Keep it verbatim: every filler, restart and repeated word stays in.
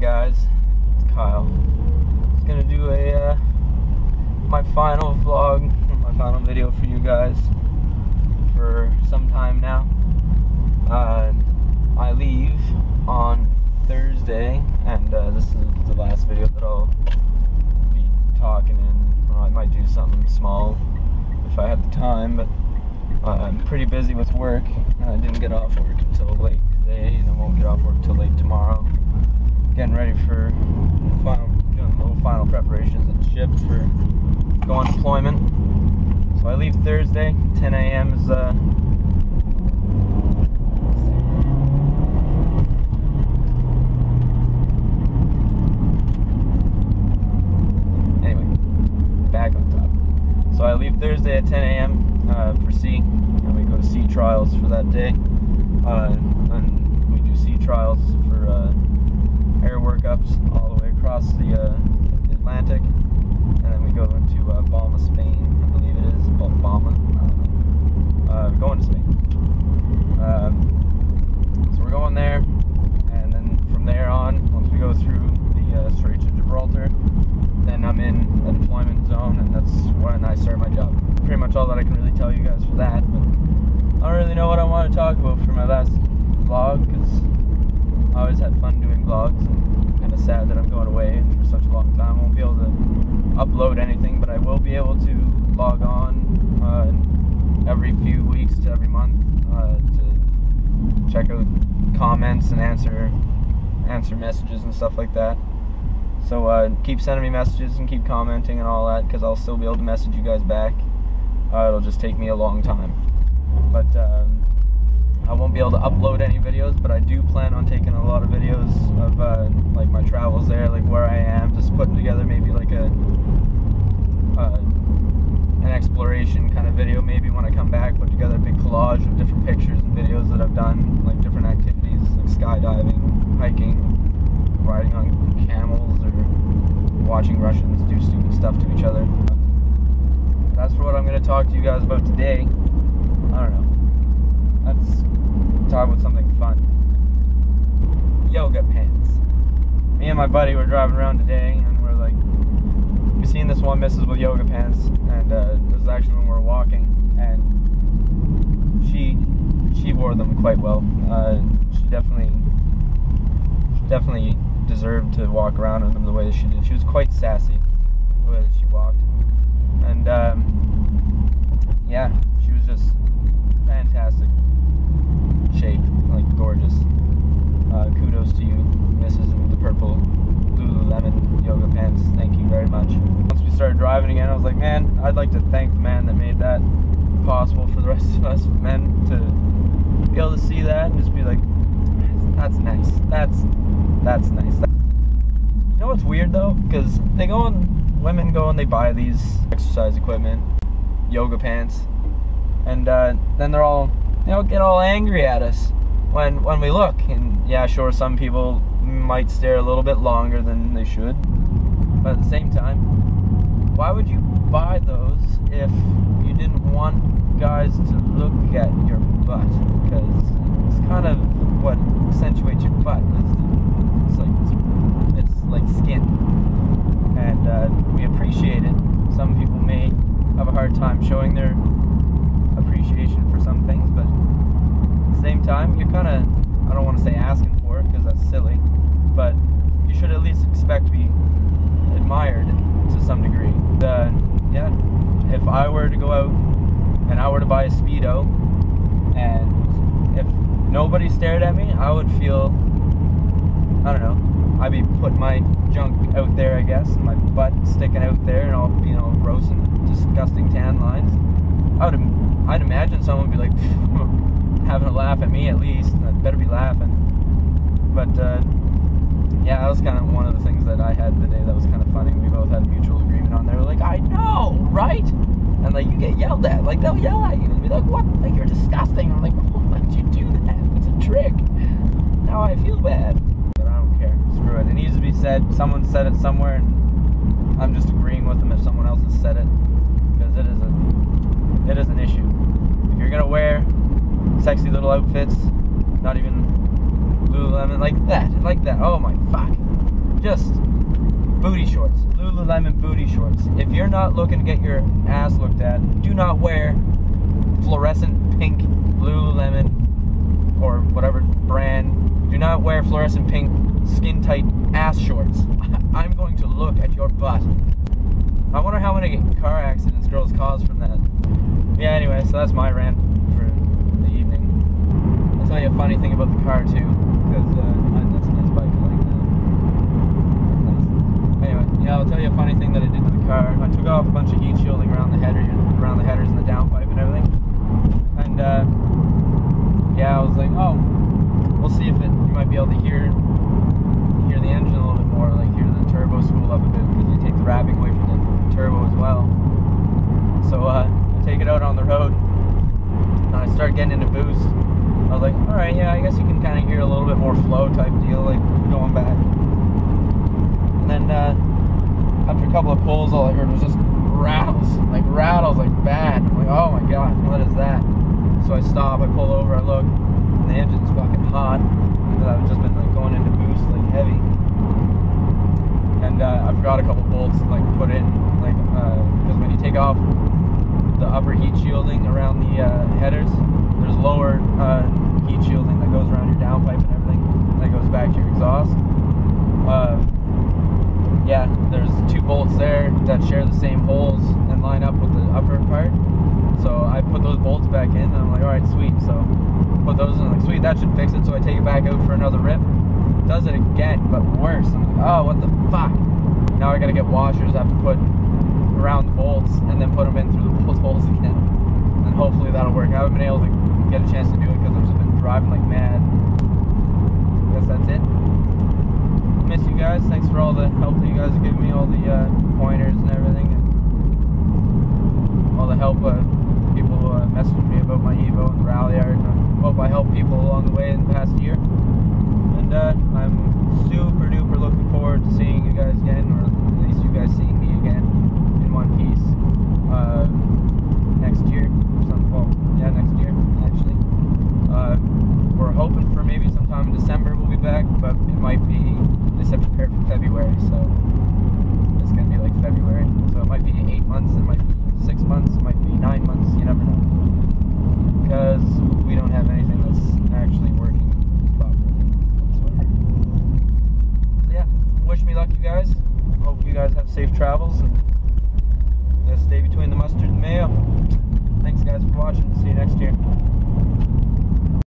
guys, it's Kyle. Just gonna do a uh, my final vlog, my final video for you guys for some time now. Uh, I leave on Thursday, and uh, this is the last video that I'll be talking in. Or I might do something small if I have the time, but uh, I'm pretty busy with work. I didn't get off work until late today, and I won't get off work till late tomorrow. Getting ready for final, doing little final preparations at ship for going deployment. So I leave Thursday, ten A M is uh, anyway, back on top. So I leave Thursday at ten A M uh, for sea, and we go to sea trials for that day. Uh, and we do sea trials for uh, air workups all the way across the uh, Atlantic, and then we go into uh, Palma, Spain, I believe it is, called Palma, uh, we're going to Spain, um, so we're going there, and then from there on, once we go through the uh, Straits of Gibraltar, then I'm in a deployment zone, and that's when I start my job. Pretty much all that I can really tell you guys for that, but I don't really know what I want to talk about for my last vlog, because I always had fun doing vlogs, and kind of sad that I'm going away and for such a long time. I won't be able to upload anything, but I will be able to log on uh, every few weeks to every month uh, to check out comments and answer answer messages and stuff like that. So uh, keep sending me messages and keep commenting and all that, because I'll still be able to message you guys back. Uh, it'll just take me a long time, but. Uh, I won't be able to upload any videos, but I do plan on taking a lot of videos of uh, like my travels there, like where I am, just putting together maybe like a uh, an exploration kind of video. Maybe when I come back, put together a big collage of different pictures and videos that I've done, like different activities, like skydiving, hiking, riding on camels, or watching Russians do stupid stuff to each other. That's for what I'm going to talk to you guys about today. I don't know. Let's talk about something fun. Yoga pants. Me and my buddy were driving around today, and we're like, we seen this one missus with yoga pants, and uh, it was actually when we were walking, and she she wore them quite well. Uh, she definitely she definitely deserved to walk around in them the way that she did. She was quite sassy the way that she walked, and um, yeah, she was just fantastic. Shape, like gorgeous. Uh, kudos to you, missus in the purple Lululemon yoga pants. Thank you very much. Once we started driving again, I was like, man, I'd like to thank the man that made that possible for the rest of us men to be able to see that and just be like, that's nice. That's that's nice. That's... You know what's weird though? Because they go and women go and they buy these exercise equipment, yoga pants, and uh, then they're all. They don't get all angry at us when when we look, and yeah, sure, some people might stare a little bit longer than they should, but at the same time, why would you buy those if you didn't want guys to look at your butt? Because it's kind of what accentuates your butt. It's like it's like skin, and uh, we appreciate it. Some people may have a hard time showing their appreciation for some things, but at the same time, you're kind of, I don't want to say asking for it, because that's silly, but you should at least expect to be admired to some degree. Uh, yeah, if I were to go out and I were to buy a Speedo, and if nobody stared at me, I would feel, I don't know, I'd be putting my junk out there, I guess, my butt sticking out there, and all, you know, gross and disgusting tan lines. I would, I'd imagine someone would be like, having a laugh at me at least, I'd better be laughing, but, uh, yeah, that was kind of one of the things that I had today that was kind of funny. We both had a mutual agreement on there. We're like, I know, right? And, like, you get yelled at, like, they'll yell at you, and be like, what, like, you're disgusting. I'm like, well, why did you do that? It's a trick. Now I feel bad, but I don't care, screw it, it needs to be said, someone said it somewhere, and I'm just agreeing with them if someone else has said it, because it is a... It is an issue. If you're gonna wear sexy little outfits, not even Lululemon, like that, like that. Oh my fuck! just booty shorts, Lululemon booty shorts. If you're not looking to get your ass looked at, do not wear fluorescent pink Lululemon or whatever brand. Do not wear fluorescent pink skin tight ass shorts. I'm going to look at your butt. I wonder how many car accidents girls cause from that. Yeah, anyway, so that's my rant for the evening. I'll tell you a funny thing about the car too, because uh, that's a nice bike. I like that. That's nice. Anyway, yeah, I'll tell you a funny thing that I did to the car. I took off a bunch of heat shielding around the header, around the headers and the downpipe and everything. And uh, yeah, I was like, oh, we'll see if it, you might be able to hear hear the engine a little bit more, like hear the turbo spool up a bit, because you take the wrapping away from the turbo as well. So uh, I take it out on the road and I start getting into boost. I was like, alright, yeah, I guess you can kind of hear a little bit more flow type deal, like going back. And then uh, after a couple of pulls, all I heard was just rattles, like rattles, like bad. I'm like, oh my god, what is that? So I stop, I pull over, I look, and the engine's fucking hot, because I've just been like going into boost like heavy. And uh, I forgot a couple bolts to like put in, like because uh, when you take off the upper heat shielding around the uh, headers, there's lower uh, heat shielding that goes around your downpipe and everything that goes back to your exhaust. Uh, yeah, there's two bolts there that share the same holes and line up with the upper part. So I put those bolts back in, and I'm like, alright, sweet. So put those in, I'm like, sweet, that should fix it. So I take it back out for another rip. Does it again, but worse. I'm like, oh, what the fuck? Now I gotta get washers, I have to put around the bolts, and then put them in through the bolt holes again. And hopefully that'll work. I haven't been able to get a chance to do it, because I've just been driving like mad. I guess that's it. I miss you guys. Thanks for all the help that you guys have given me, all the uh, pointers and everything. And all the help. Uh, People uh, messaged me about my Evo and the rally art, and I hope I helped people along the way in the past year. And uh, I'm super duper looking forward to seeing you guys again, or at least you guys seeing me again in one piece uh, next year or something. Well, yeah, next year actually. Uh, we're hoping for maybe sometime in December we'll be back, but it might be. They said prepare for February, so it's gonna be like February. So it might be eight months. It might be six months, it might be nine months, you never know. Because we don't have anything that's actually working properly whatsoever. So yeah, wish me luck, you guys. Hope you guys have safe travels. And